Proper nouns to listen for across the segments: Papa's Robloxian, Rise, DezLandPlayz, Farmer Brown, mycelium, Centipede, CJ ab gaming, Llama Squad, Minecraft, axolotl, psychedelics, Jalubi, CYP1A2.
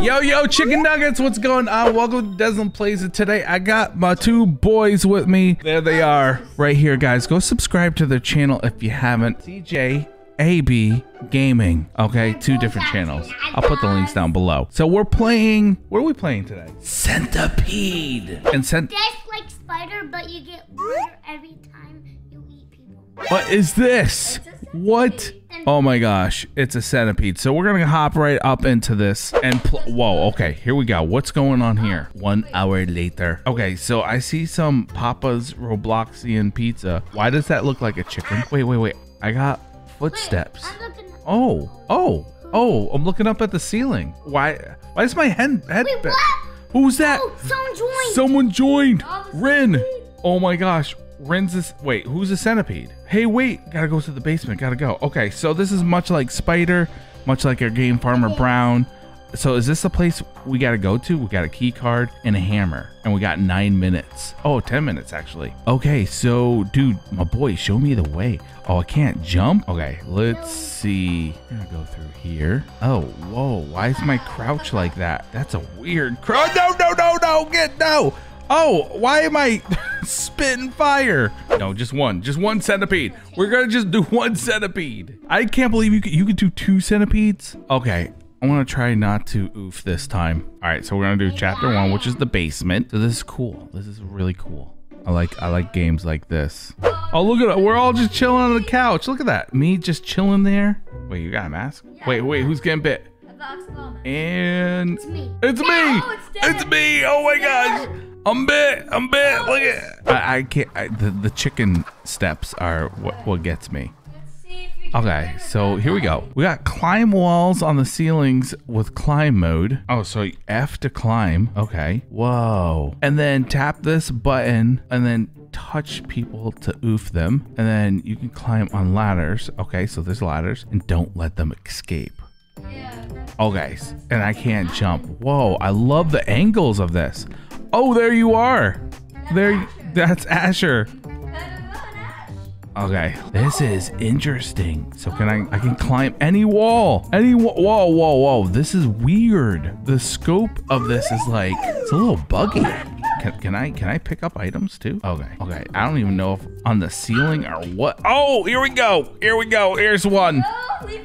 Yo, chicken nuggets, what's going on? Welcome to DezLandPlayz. Today I got my two boys with me. There they are right here, guys. Go subscribe to their channel if you haven't. CJ ab gaming, okay? Two different channels. I'll put the links down below. So we're playing, what are we playing today? Centipede. And that's like spider, but you get water every time you eat people. What is this? What? Oh my gosh, it's a centipede. So we're gonna hop right up into this and whoa, okay, here we go. What's going on here? 1 hour later. Okay, so I see some Papa's Robloxian pizza. Why does that look like a chicken? Wait, I got footsteps. Oh, I'm looking up at the ceiling. Why is my head Wait, what? Who's that? Oh, someone joined. Rin. Oh my gosh. Wait, who's a centipede? Hey, wait, gotta go to the basement, gotta go. Okay, so this is much like Spider, much like our game Farmer Brown. So is this the place we gotta go to? We got a key card and a hammer, and we got 9 minutes. Oh, 10 minutes actually. Okay, so dude, my boy, show me the way. Oh, I can't jump? Okay, let's see. I'm gonna go through here. Oh, whoa, why is my crouch like that? That's a weird crouch. Oh, no, no. Oh, why am I spitting fire? No, just one centipede. We're gonna just do one centipede. I can't believe you could do two centipedes. Okay, I wanna try not to oof this time. All right, so we're gonna do chapter 1, which is the basement. So this is cool, this is really cool. I like games like this. Oh, look at it, we're all just chilling on the couch. Look at that, me just chilling there. Wait, you got a mask? Wait, who's getting bit? And it's me, oh my gosh. I'm bit. Look at I can't. The chicken steps are what gets me. Okay, so here we go. We got climb walls on the ceilings with climb mode. Oh, so F to climb. Okay. Whoa. And then tap this button and then touch people to oof them. And then you can climb on ladders. Okay, so there's ladders and don't let them escape. Okay, and I can't jump. Whoa, I love the angles of this. Oh, there you are. There, that's Asher. Okay, this is interesting. So I can climb any wall. Whoa. This is weird. The scope of this is like, it's a little buggy. Can I pick up items too? Okay. I don't even know if on the ceiling or what. Oh, here we go. Here's one.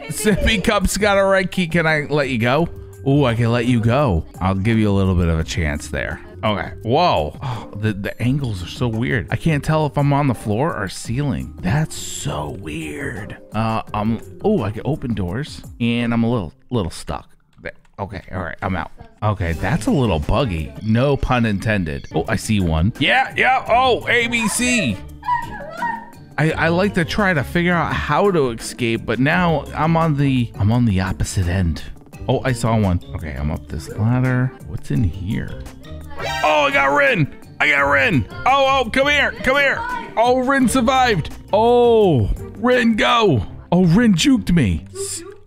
Sippy Cup's got a right key. Can I let you go? Oh, I can let you go. I'll give you a little bit of a chance there. Okay, whoa, oh, the angles are so weird. I can't tell if I'm on the floor or ceiling. That's so weird. I can open doors and I'm a little stuck. Okay, all right, I'm out. Okay, that's a little buggy, no pun intended. Oh, I see one. Yeah, oh, ABC. I like to try to figure out how to escape, but now I'm on the opposite end. Oh, I saw one. Okay, I'm up this ladder. What's in here? Oh, I got Rin. Oh, come here. Oh, Rin survived. Oh, Rin, go. Oh, Rin juked me.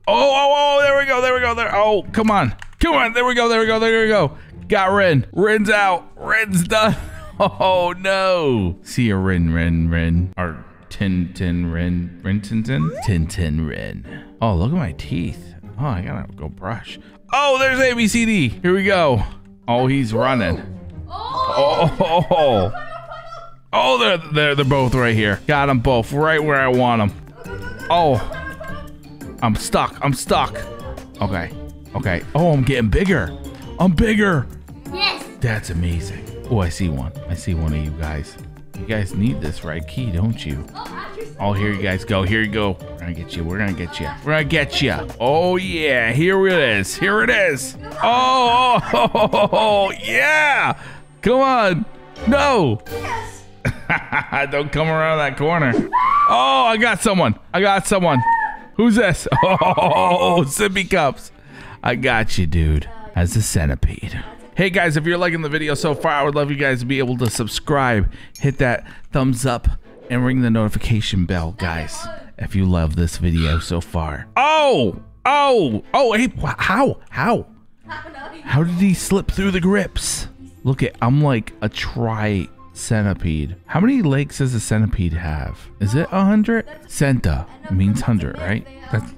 Oh, there we go. There. Oh, come on. There we go. Got Rin. Rin's out. Rin's done. Oh no. See ya, Rin. Or Tin Tin Rin. Oh, look at my teeth. Oh, I gotta go brush. Oh, there's ABCD. Here we go. Oh, he's running. Oh, they're both right here. Got them both right where I want them. Oh, I'm stuck. Okay. Oh, I'm getting bigger. Yes. That's amazing. Oh, I see one of you guys. You guys need this right key, don't you? Oh, here you guys go. We're gonna get you. Oh yeah, here it is. Oh yeah, come on. No. Don't come around that corner. Oh, I got someone. Who's this? Oh, Sippy Cups. I got you, dude, as a centipede. Hey guys, if you're liking the video so far, I would love you guys to be able to subscribe, hit that thumbs up, and ring the notification bell, guys, if you love this video so far. Oh, hey, how? How did he slip through the grips? Look, I'm like a tri centipede. How many legs does a centipede have? Is it 100? Centa means 100, right?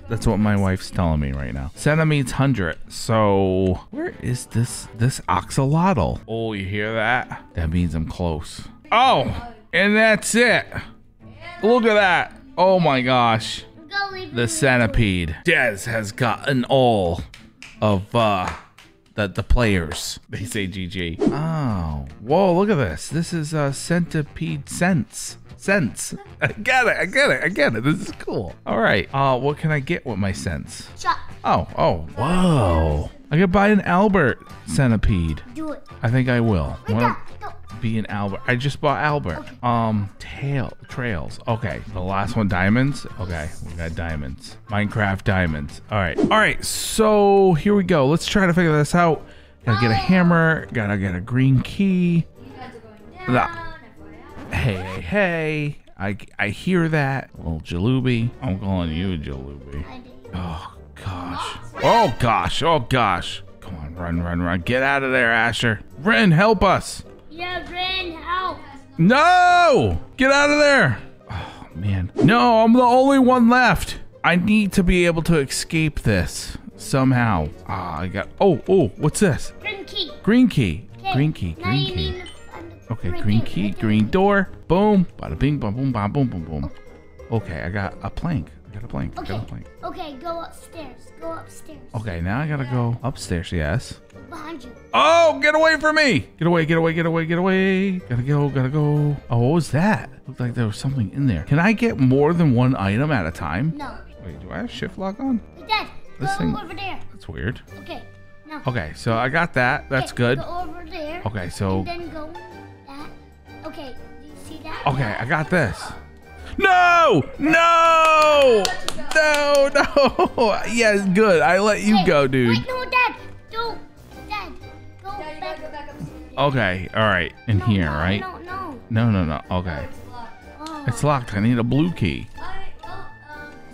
That's what my wife's telling me right now. Centa means 100. So where is this axolotl? Oh, you hear that? That means I'm close. Oh, and that's it. Look at that. Oh my gosh. The centipede. Dez has gotten all of the players. They say GG. Oh, whoa, look at this. This is centipede sense. I get it. This is cool. All right, what can I get with my sense? Shop. Oh, whoa. I could buy an Albert centipede. Do it. I think I will. Be an Albert. I just bought Albert. Okay. Trails. Okay. The last one, diamonds. Okay. We got diamonds. Minecraft diamonds. All right. All right. So here we go. Let's try to figure this out. Gotta get a hammer. Gotta get a green key. You guys are going down. Hey. I hear that. Little Jalubi. I'm calling you Jalubi. Oh gosh. Oh gosh. Come on. Run. Get out of there, Asher. Ren, help us. Yeah, Ren, help. No! Get out of there! Oh, man. No, I'm the only one left. I need to be able to escape this somehow. Ah, I got... Oh, what's this? Green key. Green key. Okay, green key, green door. Boom. Bada bing, bada boom, bada boom, boom, boom. Okay, I got a plank. I got a plank. Okay, go upstairs. Okay, now I gotta go upstairs, yes. Behind you. Oh, get away from me! Get away. Gotta go. Oh, what was that? Looked like there was something in there. Can I get more than one item at a time? No. Wait, do I have shift lock on? You did. This thing over there. That's weird. Okay, now. Okay, so I got that. That's good. Go over there. Okay, so. And then go that. Okay, do you see that? Okay, I got this. No! Yes, good. I let you go, dude. Wait, no, Dad. Don't. Dad, go back. Okay, all right. In here, right? No. Okay. It's locked. I need a blue key.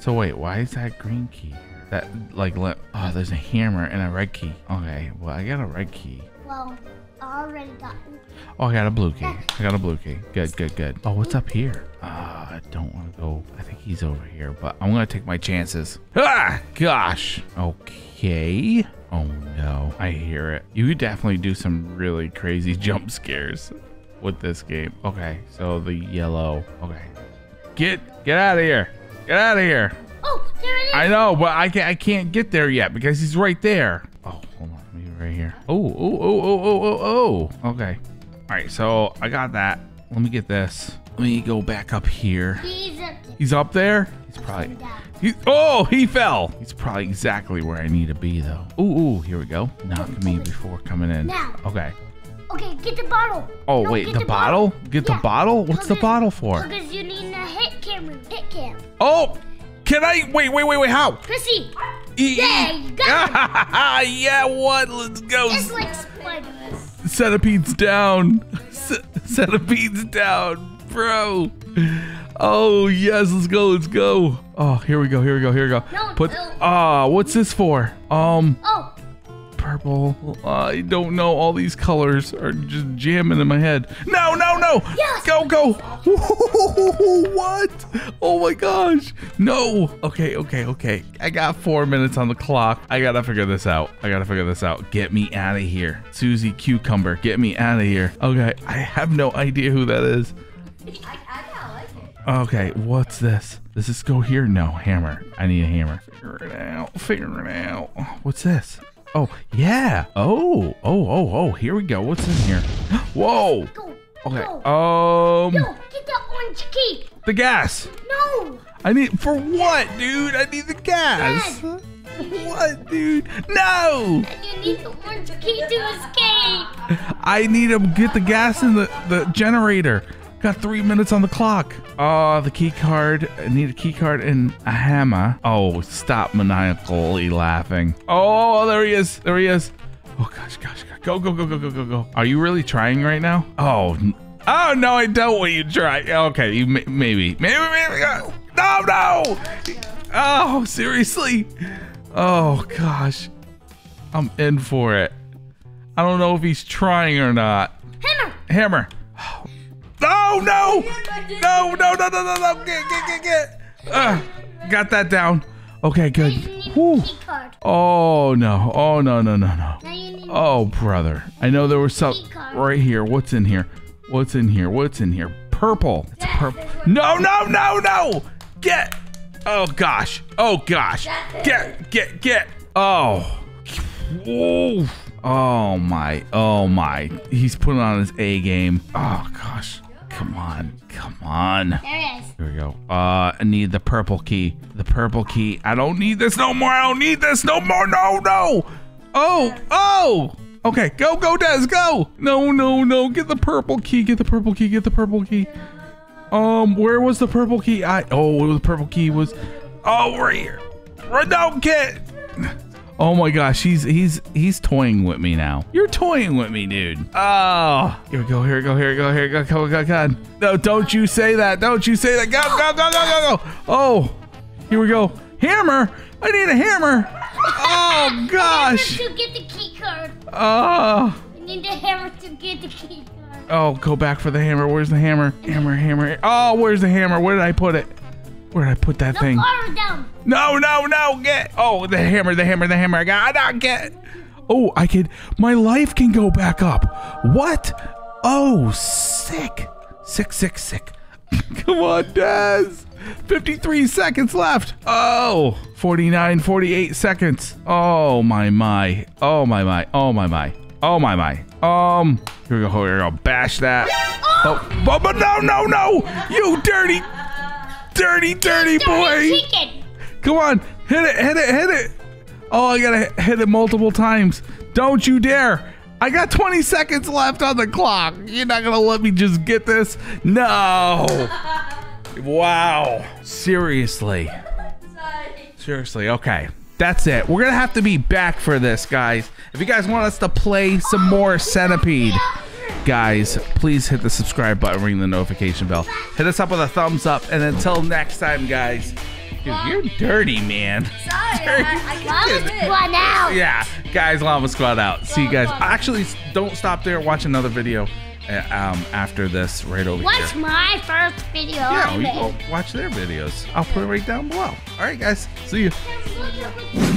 So wait, why is that green key? That, like, oh, there's a hammer and a red key. Okay, well, I got a red key. Well, I already got it. Oh, I got a blue key. Good. Oh, what's up here? I don't want to go. I think he's over here, but I'm going to take my chances. Ah, gosh. Okay. Oh, no. I hear it. You could definitely do some really crazy jump scares with this game. Okay, so the yellow. Okay. Get out of here. Oh, there it is. I know, but I can't get there yet because he's right there. Oh, hold on. Let me get right here. Oh. Okay. All right, so I got that. Let me get this. Let me go back up here. He's up there? He fell. He's probably exactly where I need to be, though. Ooh, here we go. Knock me before coming in. Now. Okay, get the bottle. Oh, no, wait, the bottle? The bottle? What's the bottle for? Because you need a hit cam. Oh, can I? Wait, how? Chrissy. Yeah, you got it. Yeah, what? Let's go. Just like Spider-Man. Centipede's down, bro. Oh, yes, let's go. Oh, here we go. No, what's this for? Purple. I don't know. All these colors are just jamming in my head. No. Yes. Go. What? Oh my gosh. No. Okay. I got 4 minutes on the clock. I gotta figure this out. Get me out of here. Susie Cucumber, get me out of here. Okay, I have no idea who that is. Okay, what's this? Does this go here? No, hammer. I need a hammer. Figure it out. What's this? Oh, yeah. Oh, here we go. What's in here? Whoa. Okay. No, get the orange key. The gas. No. I need, for what, dude? I need the gas. Dad. What, dude? No. You need the orange key to escape. I need to get the gas in the generator. Got 3 minutes on the clock. Oh, the key card. I need a key card and a hammer. Oh, stop maniacally laughing. Oh, there he is. Oh, gosh. Go. Are you really trying right now? Oh, no, I don't want you to try. Okay, you maybe. No. Oh, seriously. Oh, gosh. I'm in for it. I don't know if he's trying or not. Hammer. Oh, no! No, no, no, no, no, no. Get. Got that down. Okay, good. Whew. Oh, no. Oh, no, no, no, no. Oh, brother. I know there was something right here. What's in here? What's in here? What's in here? Purple. It's purple. No, no, no, no! Get! Oh, gosh. Oh, gosh. Get. Oh. Whoa. Oh my. He's putting on his A game. Oh, gosh. Come on. There it is. Here we go. I need the purple key. I don't need this no more. No. Oh. Okay, go, Dez, go. No. Get the purple key. Where was the purple key? The purple key was... Oh, right here. Don't get... Oh my gosh, he's toying with me now. You're toying with me, dude. Oh, here we go. Come on. No, don't you say that. Go. Oh, here we go. Hammer. I need a hammer. Oh gosh. Hammer to get the key card. I need a hammer to get the key card. Oh, go back for the hammer. Where's the hammer? Hammer. Oh, where's the hammer? Where did I put it? Where did I put that thing? Down. No, get. Oh, the hammer. I got it. Oh, my life can go back up. What? Oh, sick. Come on, Dez. 53 seconds left. Oh, 49, 48 seconds. Oh my. Here we go. Bash that. Oh, but no. You dirty. Dirty boy! Chicken. Come on, hit it! Oh, I gotta hit it multiple times. Don't you dare! I got 20 seconds left on the clock. You're not gonna let me just get this? No! Wow! Seriously. Seriously. Okay, that's it. We're gonna have to be back for this, guys. If you guys want us to play some more Centipede. Guys, please hit the subscribe button, ring the notification bell. Hit us up with a thumbs up, and until next time, guys. Dude, you're dirty, man. Sorry. Llama Squad out. Yeah, guys, Llama Squad out. See you guys. Actually, don't stop there. Watch another video after this right over here. Watch my first video. Yeah, you go watch their videos. I'll put it right down below. All right, guys. See you.